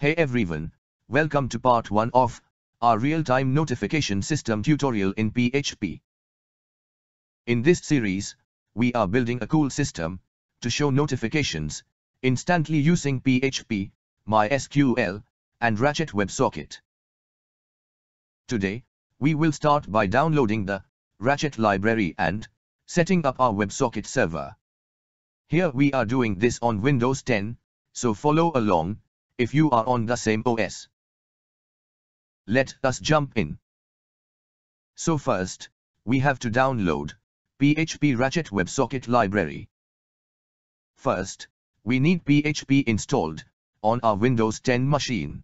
Hey everyone, welcome to part 1 of our real-time notification system tutorial in PHP. In this series, we are building a cool system to show notifications instantly using PHP, MySQL, and Ratchet WebSocket. Today, we will start by downloading the Ratchet library and setting up our WebSocket server. Here we are doing this on Windows 10, so follow along if you are on the same OS. Let us jump in. So first, we have to download PHP Ratchet WebSocket library. First, we need PHP installed on our Windows 10 machine.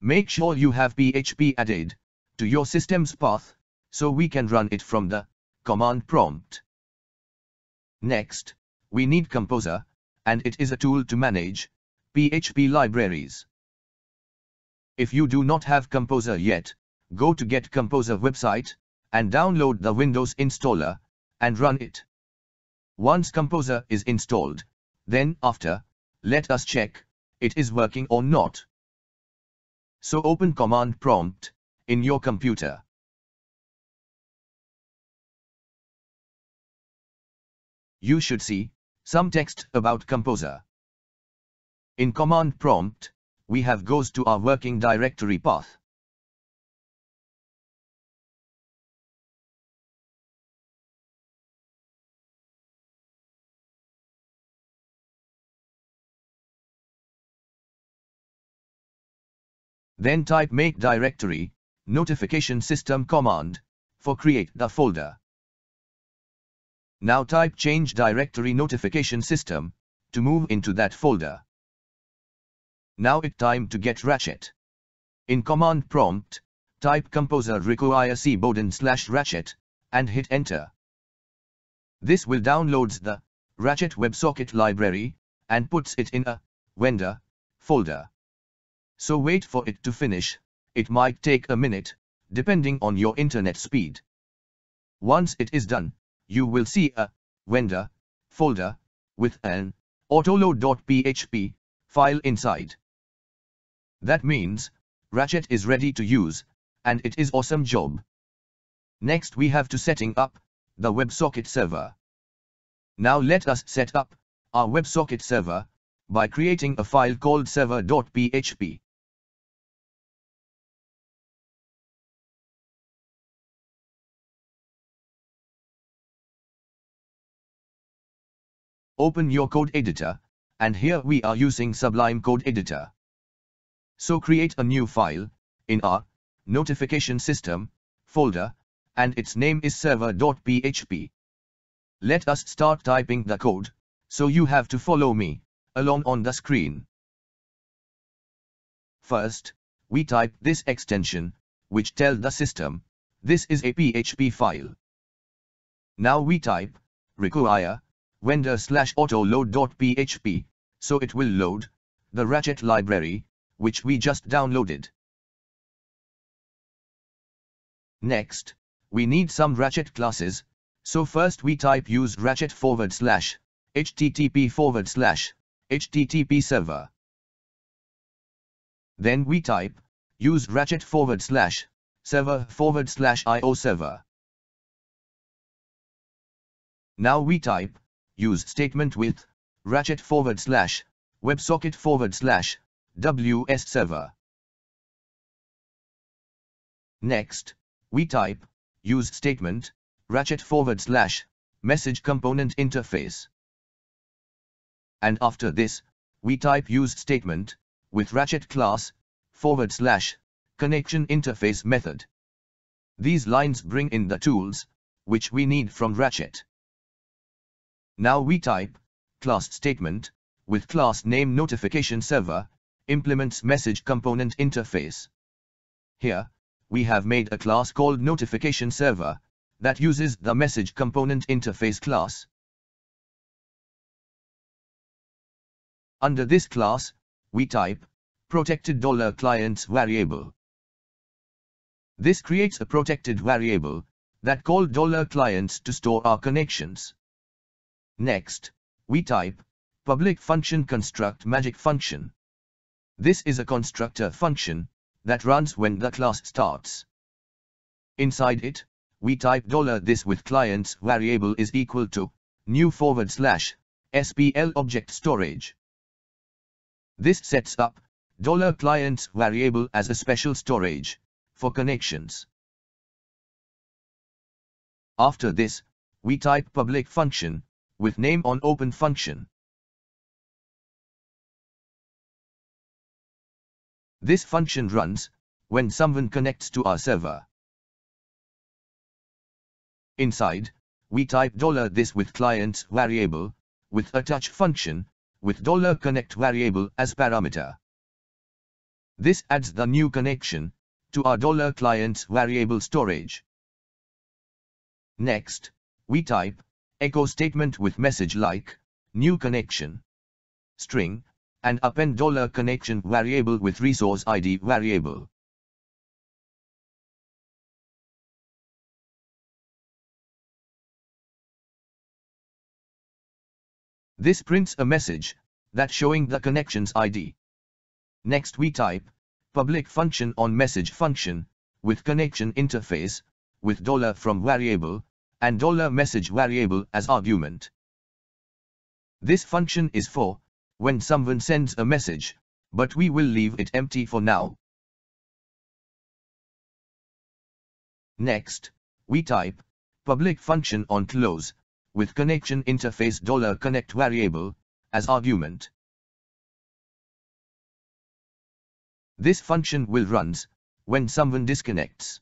Make sure you have PHP added to your system's path so we can run it from the command prompt. Next, we need Composer, and it is a tool to manage PHP libraries. If you do not have Composer yet, go to Get Composer website and download the Windows installer and run it. Once Composer is installed, then after, let us check it is working or not. So open command prompt in your computer. You should see some text about Composer. In command prompt, we have goes to our working directory path. Then type make directory notification system command for create the folder. Now type change directory notification system to move into that folder. Now it's time to get Ratchet. In command prompt, type Composer require cboden/ratchet and hit enter. This will downloads the Ratchet WebSocket library and puts it in a vendor folder. So wait for it to finish, it might take a minute, depending on your internet speed. Once it is done, you will see a vendor folder with an autoload.php file inside. That means, Ratchet is ready to use, and it is awesome job. Next we have to setting up the WebSocket server. Now let us set up our WebSocket server by creating a file called server.php. Open your code editor, and here we are using Sublime Code Editor. So create a new file in our notification system folder, and its name is server.php. Let us start typing the code, so you have to follow me along on the screen. First, we type this extension, which tells the system this is a PHP file. Now we type require vendor/autoload.php, so it will load the Ratchet library, which we just downloaded. Next, we need some Ratchet classes, so first we type use Ratchet /http/http server. Then we type use Ratchet /server/IO server. Now we type use statement with Ratchet /websocket /ws server. Next, we type use statement Ratchet /MessageComponentInterface. And after this, we type use statement with Ratchet class /ConnectionInterface method. These lines bring in the tools which we need from Ratchet. Now we type class statement with class name NotificationServer implements MessageComponentInterface. Here, we have made a class called NotificationServer that uses the MessageComponentInterface class. Under this class, we type protected $clients variable. This creates a protected variable that called $clients to store our connections. Next, we type public function construct magic function. This is a constructor function that runs when the class starts. Inside it, we type $this with client's variable is equal to new /SPL object storage. This sets up $client's variable as a special storage for connections. After this, we type public function with name on open function. This function runs when someone connects to our server. Inside, we type $this with client's variable with attach function with $connect variable as parameter. This adds the new connection to our $client's variable storage. Next, we type echo statement with message like new connection string and append $connection variable with resource ID variable. This prints a message that showing the connection's ID. Next we type public function on message function with connection interface with $from variable and $message variable as argument. This function is for when someone sends a message, but we will leave it empty for now. Next, we type public function on close with connection interface $connect variable as argument. This function will run when someone disconnects.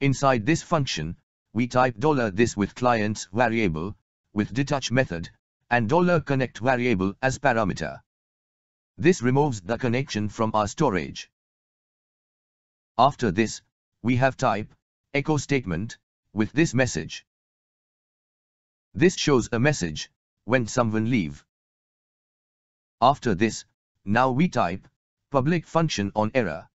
Inside this function, we type $this with client's variable with detach method and $connect variable as parameter. This removes the connection from our storage. After this, we have type echo statement with this message. This shows a message when someone leave. After this, now we type public function on error.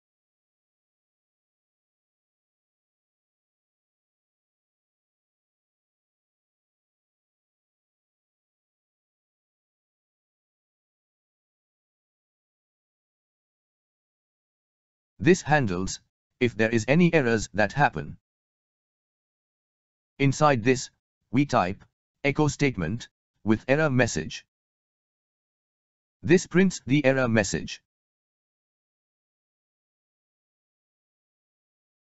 This handles if there is any errors that happen. Inside this, we type echo statement with error message. This prints the error message.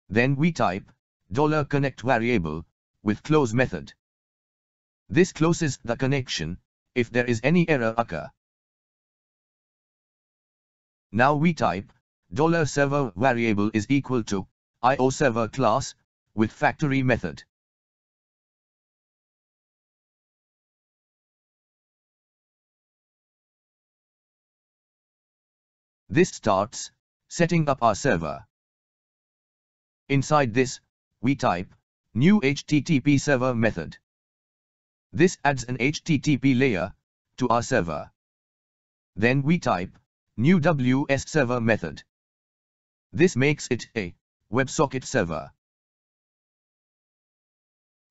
Then we type $connect variable with close method. This closes the connection if there is any error occur. Now we type $server variable is equal to IO server class with factory method. This starts setting up our server. Inside this, we type new HTTP server method. This adds an HTTP layer to our server. Then we type new WS server method. This makes it a WebSocket server.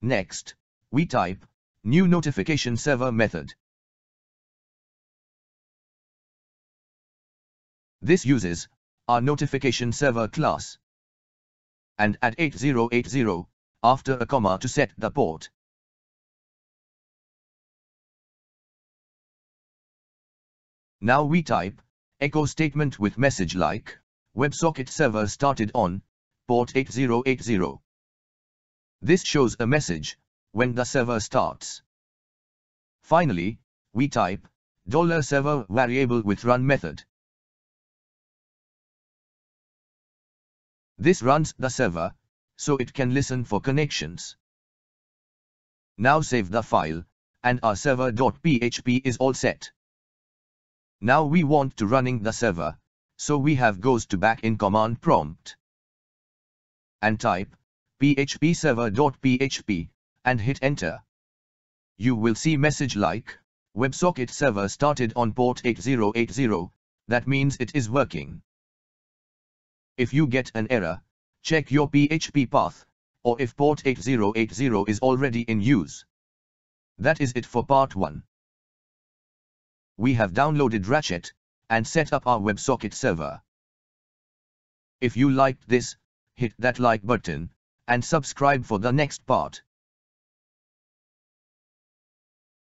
Next, we type new NotificationServer method. This uses our notification server class and add 8080 after a comma to set the port. Now we type echo statement with message like WebSocket server started on port 8080. This shows a message when the server starts. Finally, we type $server variable with run method. This runs the server, so it can listen for connections. Now save the file, and our server.php is all set. Now we want to running the server, so we have goes to back in command prompt. And type php server.php, and hit enter. You will see message like, WebSocket server started on port 8080, that means it is working. If you get an error, check your PHP path, or if port 8080 is already in use. That is it for part 1. we have downloaded Ratchet and set up our WebSocket server. If you liked this, hit that like button and subscribe for the next part.